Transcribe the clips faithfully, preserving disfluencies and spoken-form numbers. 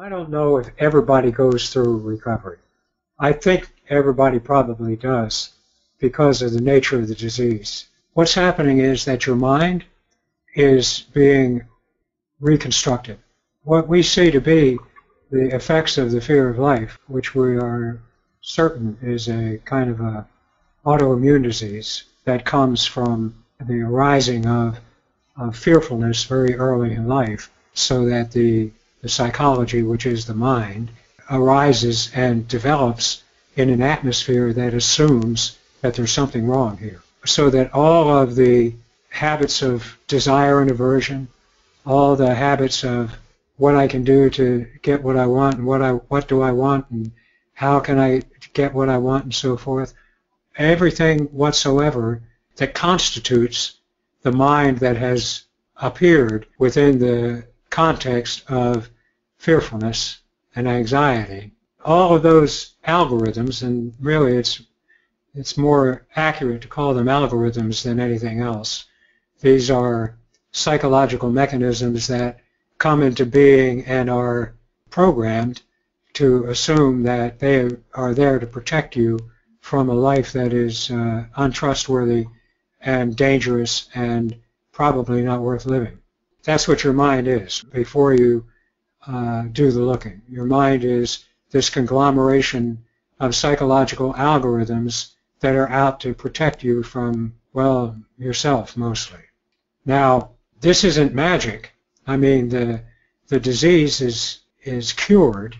I don't know if everybody goes through recovery. I think everybody probably does because of the nature of the disease. What's happening is that your mind is being reconstructed. What we see to be the effects of the fear of life, which we are certain is a kind of a autoimmune disease that comes from the arising of, of fearfulness very early in life, so that the, the psychology, which is the mind, arises and develops in an atmosphere that assumes that there's something wrong here. So that all of the habits of desire and aversion, all the habits of what I can do to get what I want and what I what do I want and how can I get what I want and so forth, everything whatsoever that constitutes the mind that has appeared within the context of fearfulness and anxiety, all of those algorithms, and really it's it's more accurate to call them algorithms than anything else. These are psychological mechanisms that come into being and are programmed to assume that they are there to protect you from a life that is uh, untrustworthy and dangerous and probably not worth living. That's what your mind is before you uh, do the looking. Your mind is this conglomeration of psychological algorithms that are out to protect you from, well, yourself mostly. Now, this isn't magic. I mean, the, the disease is, is cured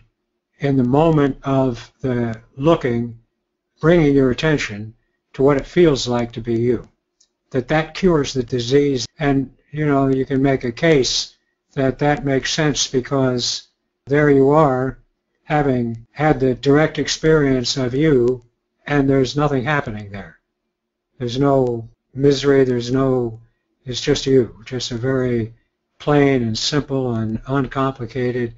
in the moment of the looking, bringing your attention to what it feels like to be you. That that cures the disease, and, you know, you can make a case that that makes sense because there you are having had the direct experience of you, and there's nothing happening there. There's no misery, there's no, it's just you, just a very plain and simple and uncomplicated,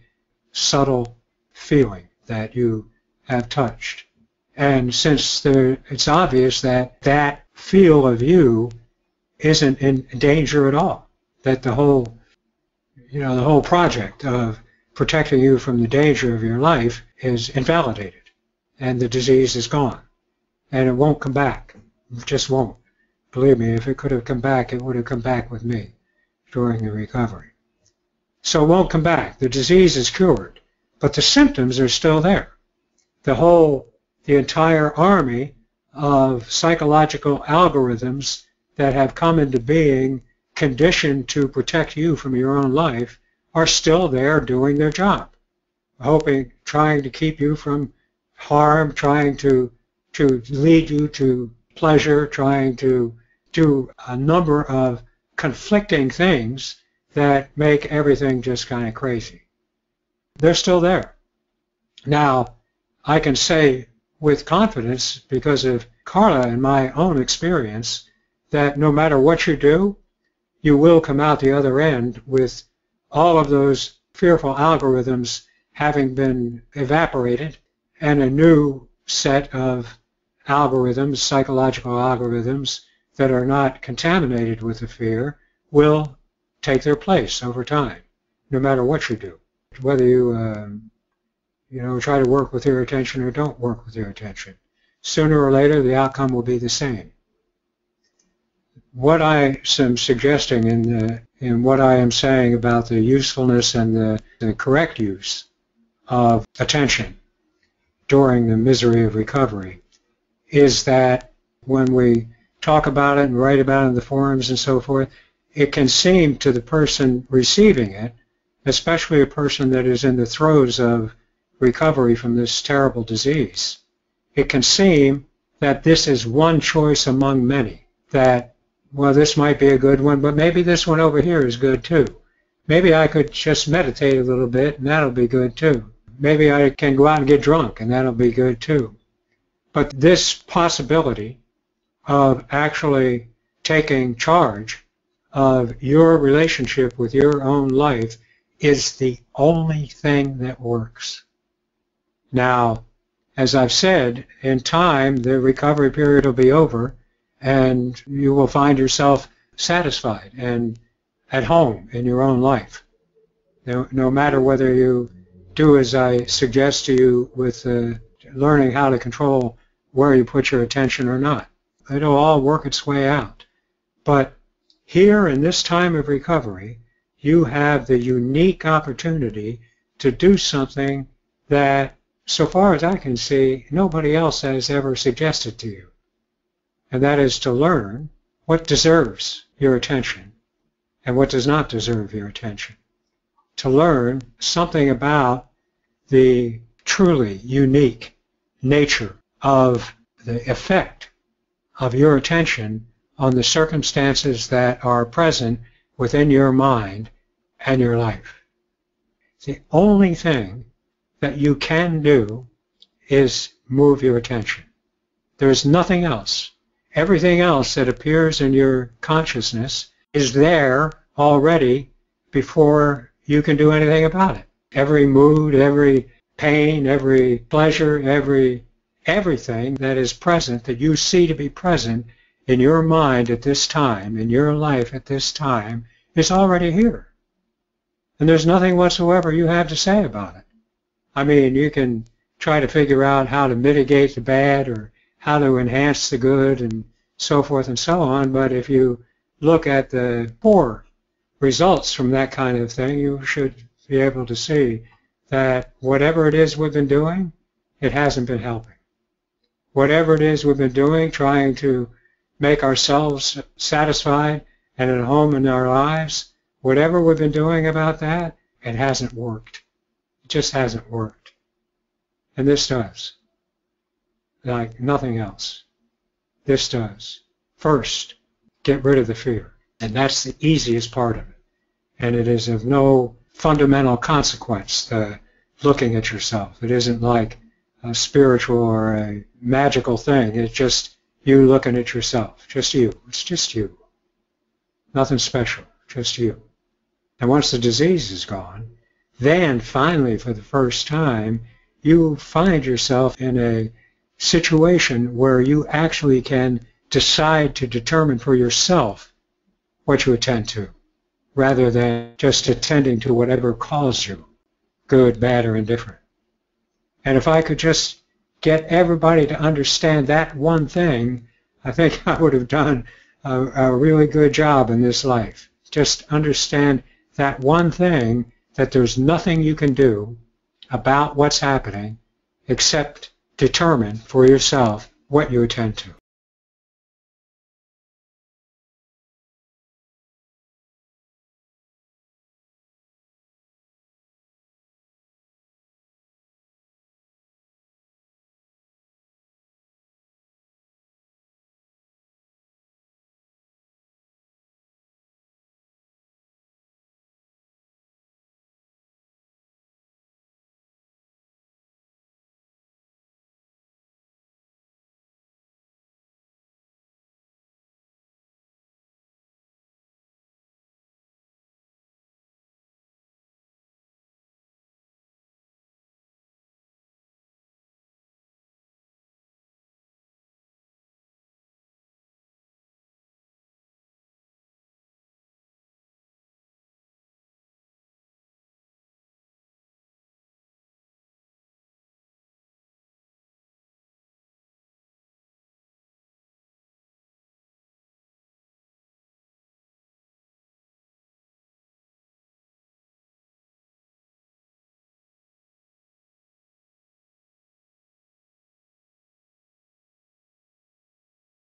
subtle feeling that you have touched. And since there, it's obvious that that feel of you isn't in danger at all, that the whole, you know, the whole project of protecting you from the danger of your life is invalidated, and the disease is gone, and it won't come back. It just won't. Believe me, if it could have come back, it would have come back with me during the recovery. So it won't come back. The disease is cured, but the symptoms are still there. The whole, the entire army of psychological algorithms that have come into being conditioned to protect you from your own life are still there doing their job, hoping, trying to keep you from harm, trying to, to lead you to pleasure, trying to do a number of conflicting things that make everything just kind of crazy. They're still there. Now, I can say with confidence, because of Carla and my own experience, that no matter what you do, you will come out the other end with all of those fearful algorithms having been evaporated and a new set of algorithms, psychological algorithms, that are not contaminated with the fear will take their place over time, no matter what you do, whether you, um, you know, try to work with your attention or don't work with your attention. Sooner or later, the outcome will be the same. What I am suggesting in the in what I am saying about the usefulness and the, the correct use of attention during the misery of recovery is that when we talk about it and write about it in the forums and so forth, it can seem to the person receiving it, especially a person that is in the throes of recovery from this terrible disease, it can seem that this is one choice among many, that, well, this might be a good one, but maybe this one over here is good too. Maybe I could just meditate a little bit, and that'll be good too. Maybe I can go out and get drunk, and that'll be good too. But this possibility of actually taking charge of your relationship with your own life is the only thing that works. Now, as I've said, in time, the recovery period will be over, and you will find yourself satisfied and at home in your own life. No, no matter whether you do as I suggest to you with uh, learning how to control where you put your attention or not. It'll all work its way out. But here in this time of recovery, you have the unique opportunity to do something that, so far as I can see, nobody else has ever suggested to you. And that is to learn what deserves your attention and what does not deserve your attention. To learn something about the truly unique nature of the effect of your attention on the circumstances that are present within your mind and your life. The only thing that you can do is move your attention. There is nothing else. Everything else that appears in your consciousness is there already before you can do anything about it. Every mood, every pain, every pleasure, every everything that is present, that you see to be present in your mind at this time, in your life at this time, is already here. And there's nothing whatsoever you have to say about it. I mean, you can try to figure out how to mitigate the bad or how to enhance the good and so forth and so on, but if you look at the core results from that kind of thing, you should be able to see that whatever it is we've been doing, it hasn't been helping. Whatever it is we've been doing, trying to make ourselves satisfied and at home in our lives, whatever we've been doing about that, it hasn't worked. It just hasn't worked. And this does. Like nothing else. This does. First, get rid of the fear. And that's the easiest part of it. And it is of no fundamental consequence, the looking at yourself. It isn't like a spiritual or a magical thing. It's just you looking at yourself. Just you. It's just you. Nothing special. Just you. And once the disease is gone, then finally for the first time, you find yourself in a situation where you actually can decide to determine for yourself what you attend to, rather than just attending to whatever calls you, good, bad, or indifferent. And if I could just get everybody to understand that one thing, I think I would have done a, a really good job in this life. Just understand that one thing, that there's nothing you can do about what's happening except determine for yourself what you attend to.